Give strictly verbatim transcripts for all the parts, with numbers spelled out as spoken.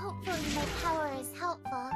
Hopefully my power is helpful.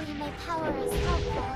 Surely my power is helpful.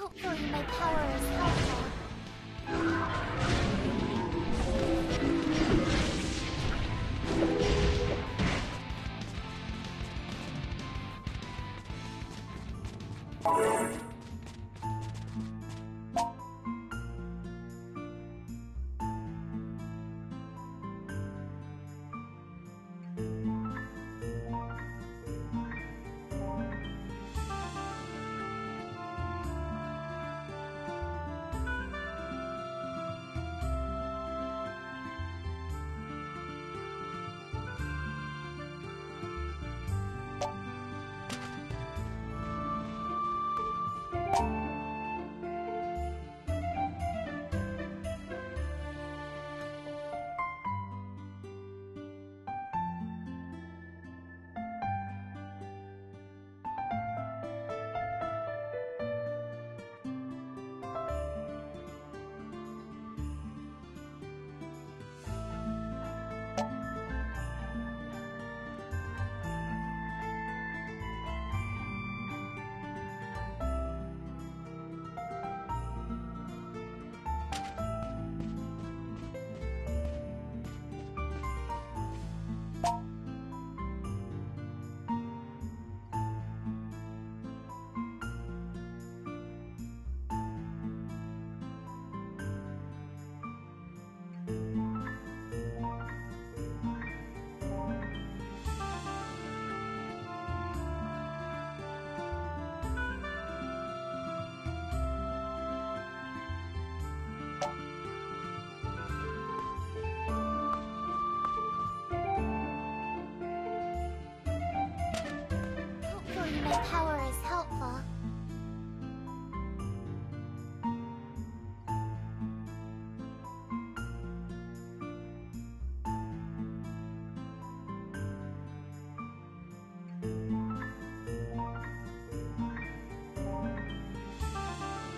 Hopefully my power is helpful. Power is helpful.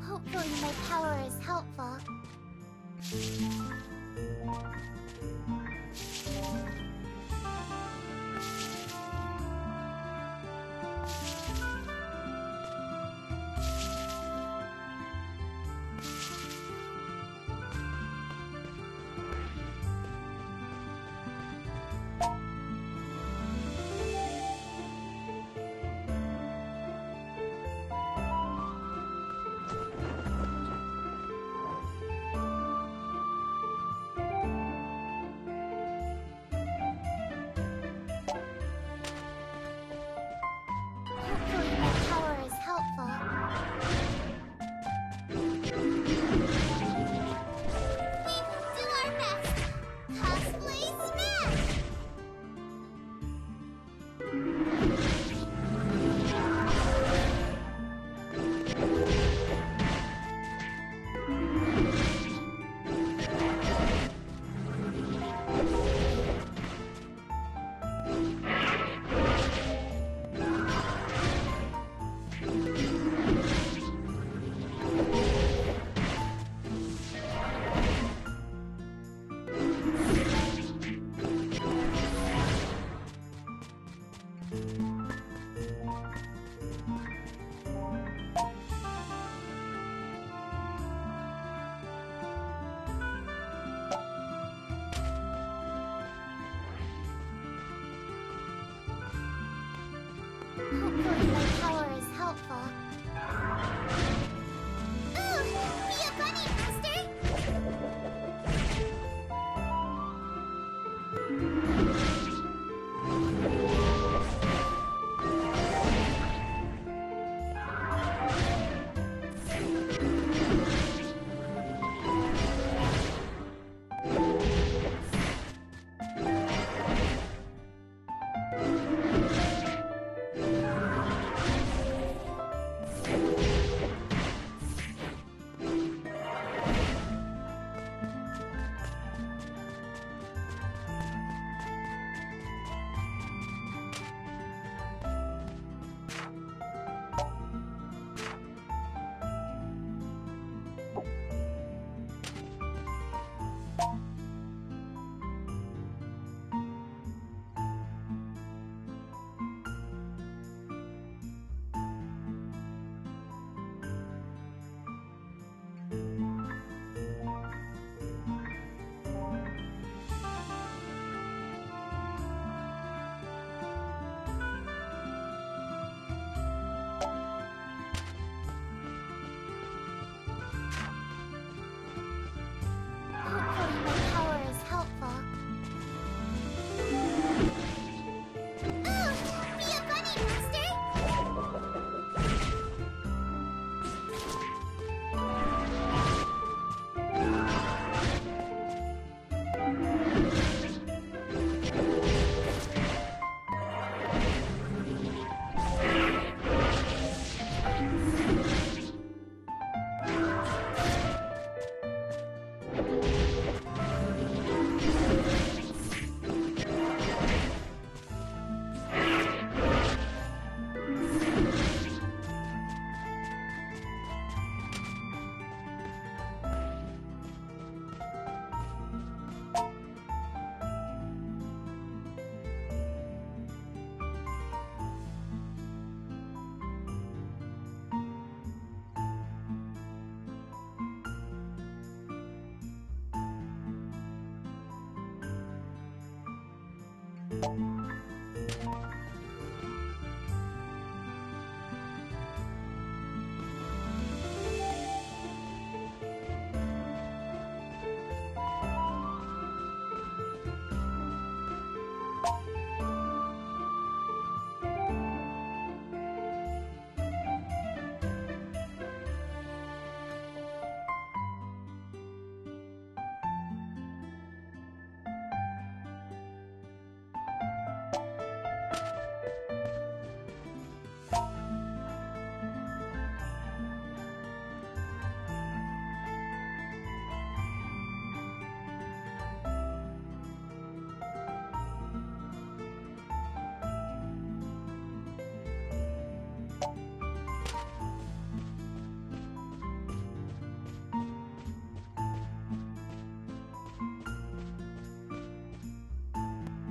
Hopefully my power is helpful.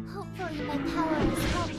Hopefully my power is helpful.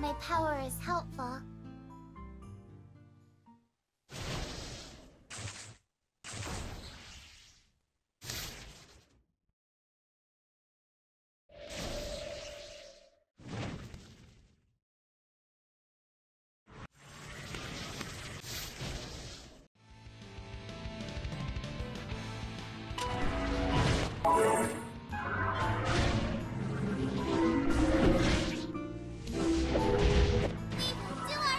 Using my power is helpful. Do our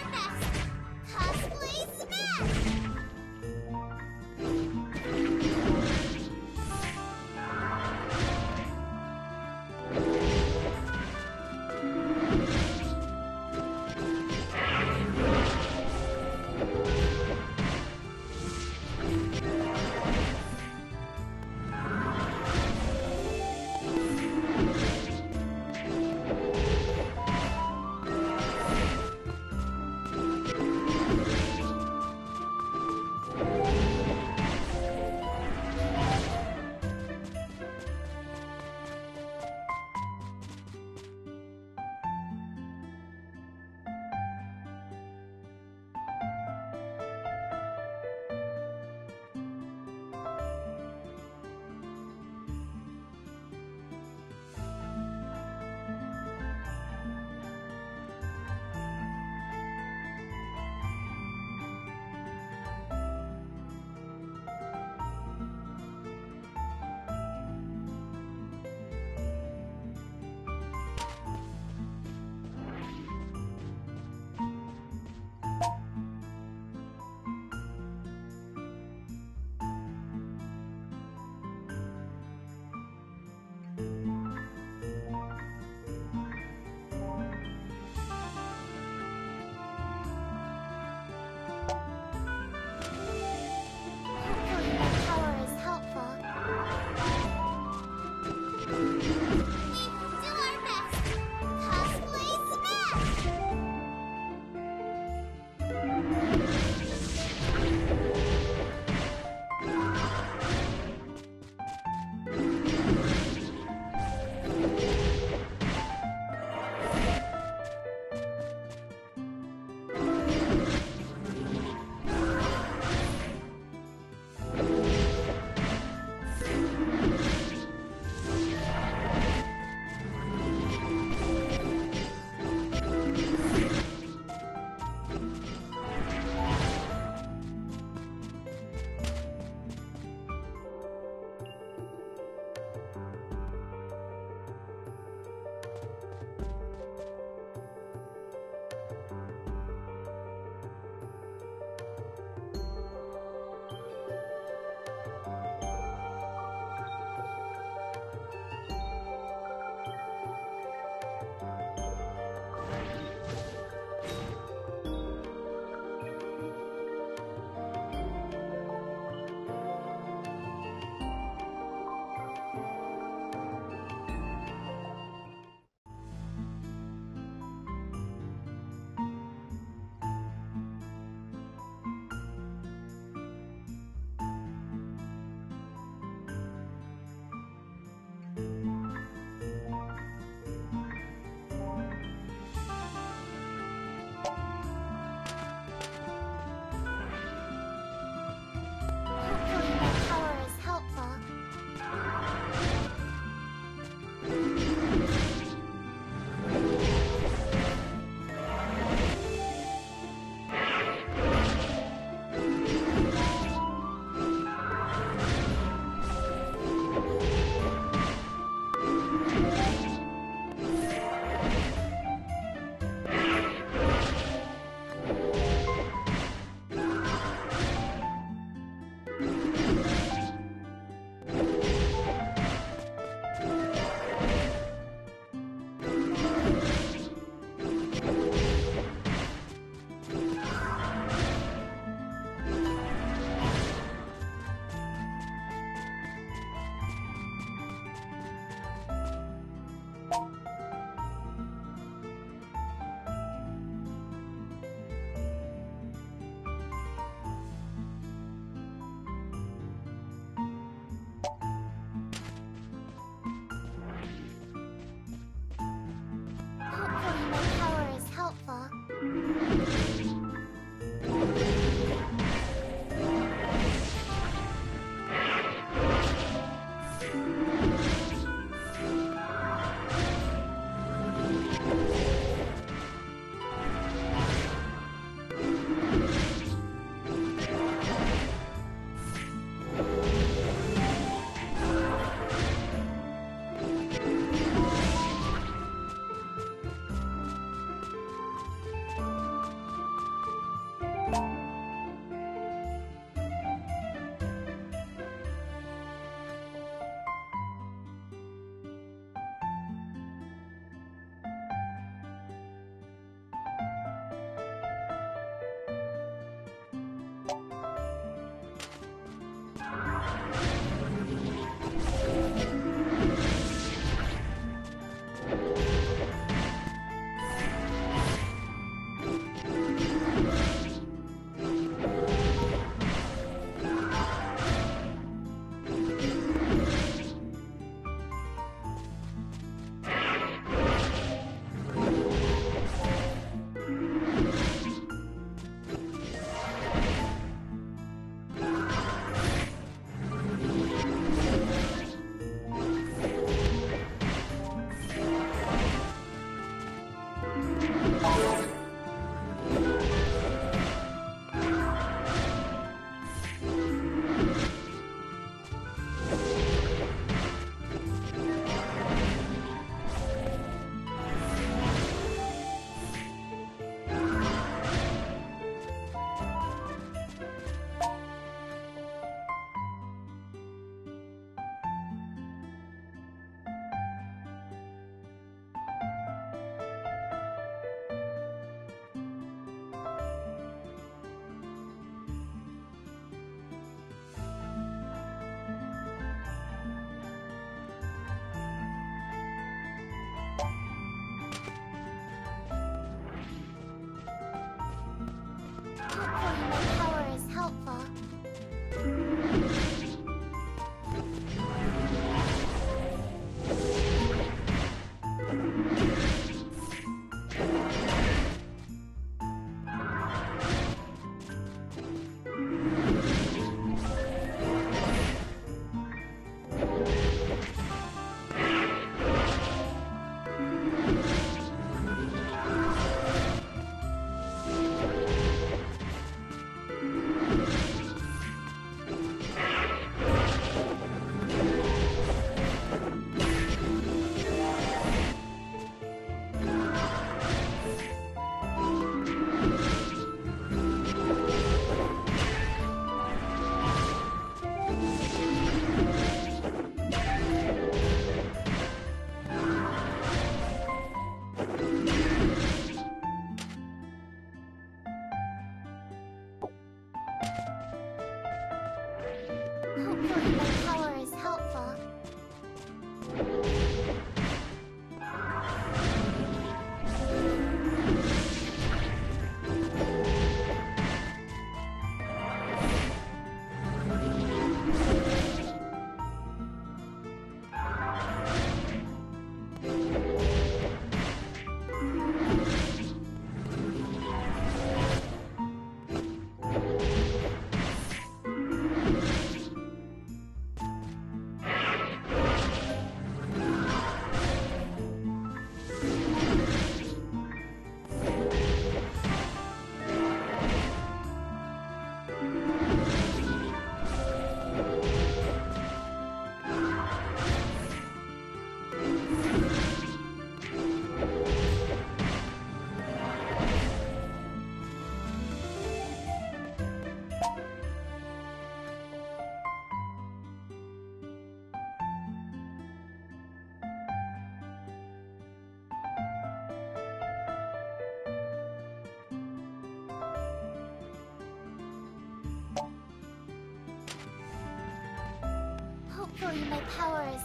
Hopefully my power is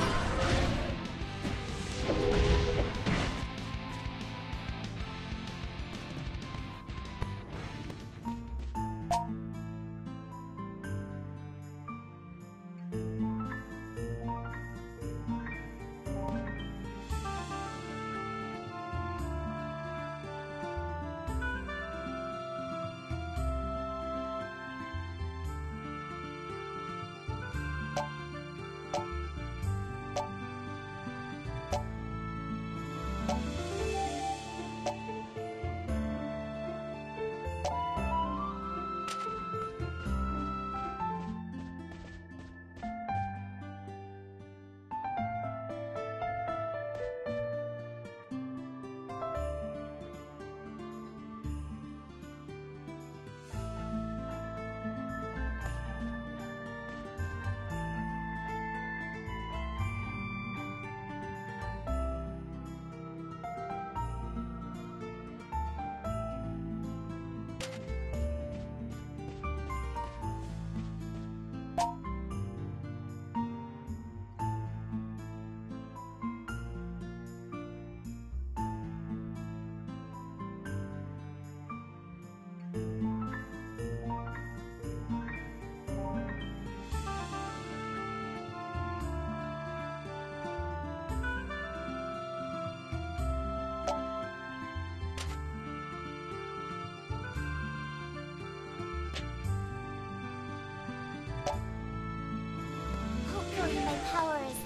helpful.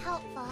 helpful.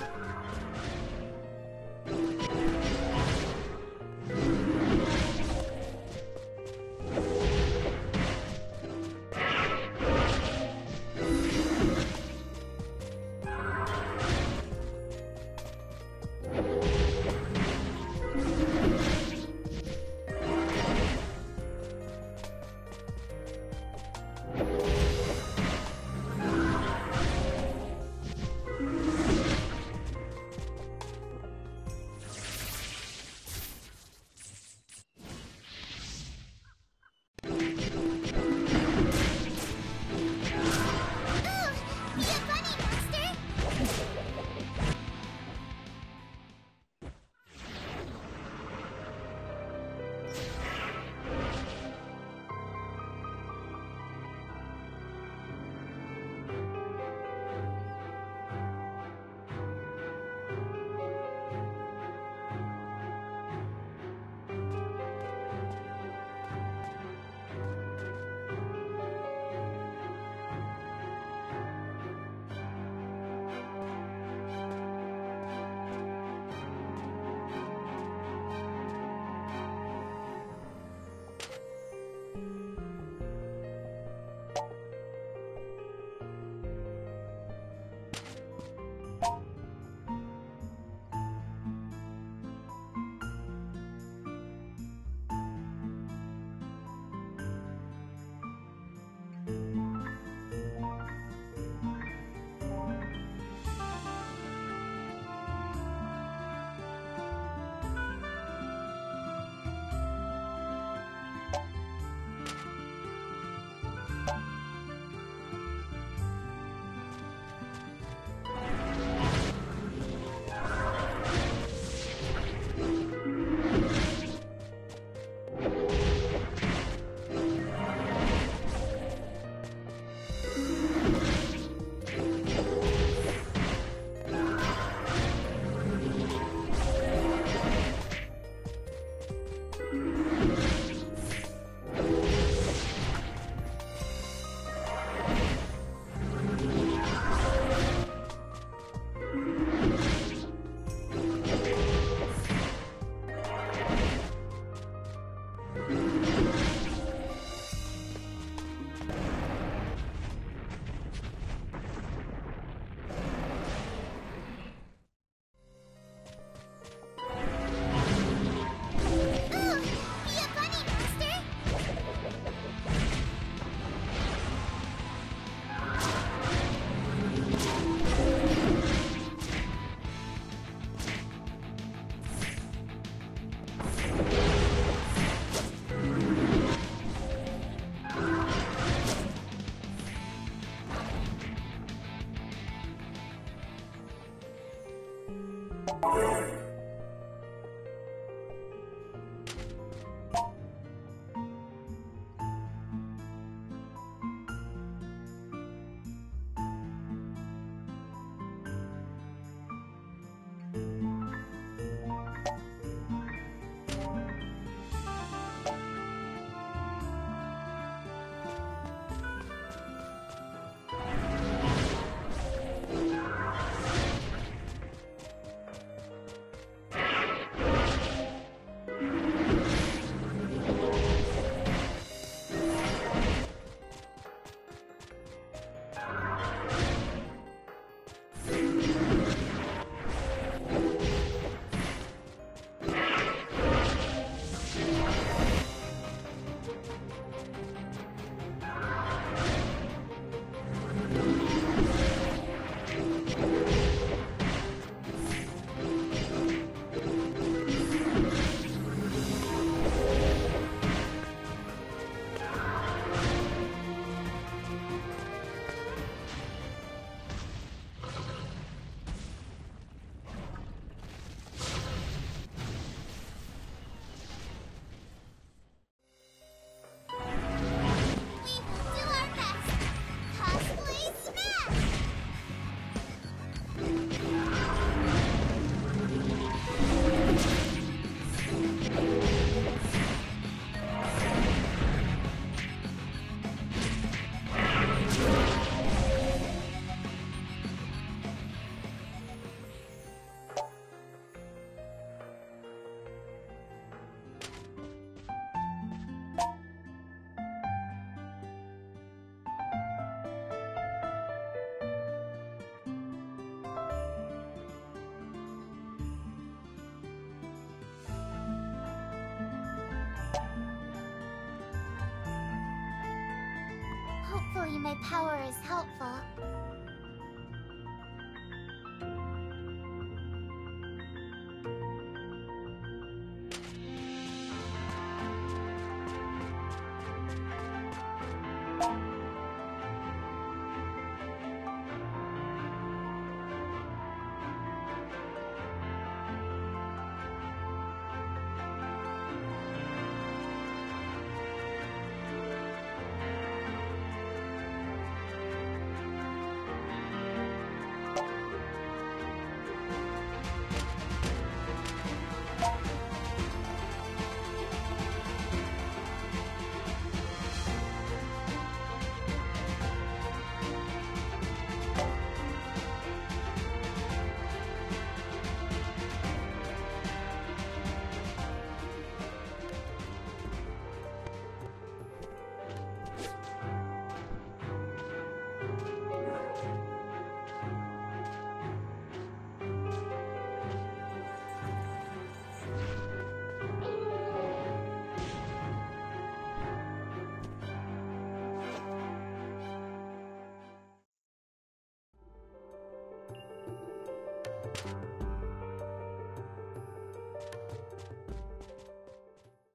Hopefully my power is helpful.